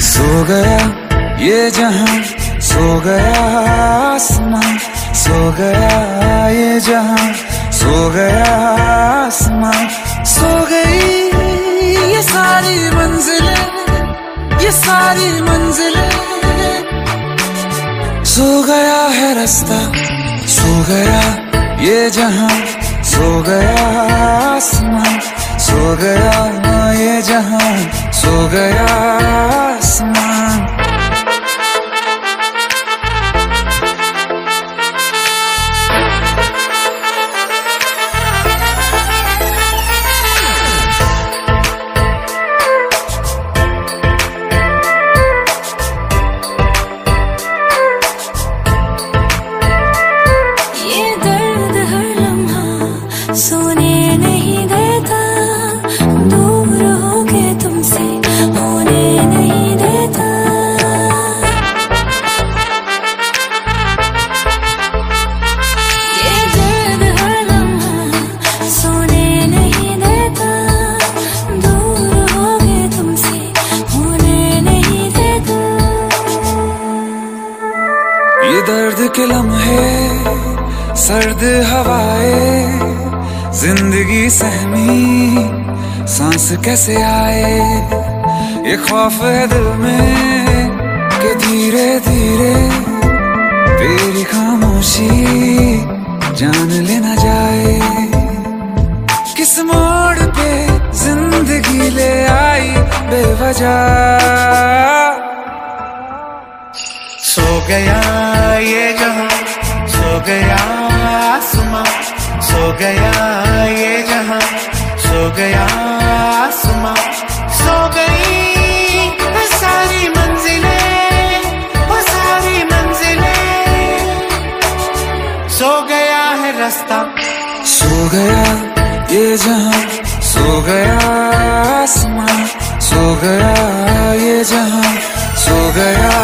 सो गया ये जहां, सो गया आसमां, सो गया ये जहां, सो गया आसमां, सो गई ये सारी मंजिलें, ये सारी मंजिलें। सो गया है रास्ता, सो गया ये जहां, सो गया आसमां, सो गया ये जहां, सो गया आसमान। ये दर्द हर लम्हा सोने नहीं देता, दूर होके तुमसे होने नहीं देता। ये दर्द हर लम्हा सोने नहीं देता, दूर होके तुमसे होने नहीं देता। ये दर्द के लम्हे, सर्द हवाएं, जिंदगी सहमी सांस कैसे आए। ये ख्वाब है दिल में कि धीरे धीरे तेरी खामोशी जान लेना जाए। किस मोड़ पे जिंदगी ले आई बेवजह, सो गया ये जहां, सो गया आसमां, सो गया ये जहां, सो गया आसमां, सो गई वो सारी मंजिलें, वो सारी मंजिलें। सो गया है रास्ता, सो गया ये जहां, सो गया आसमां, सो गया ये जहां, सो गया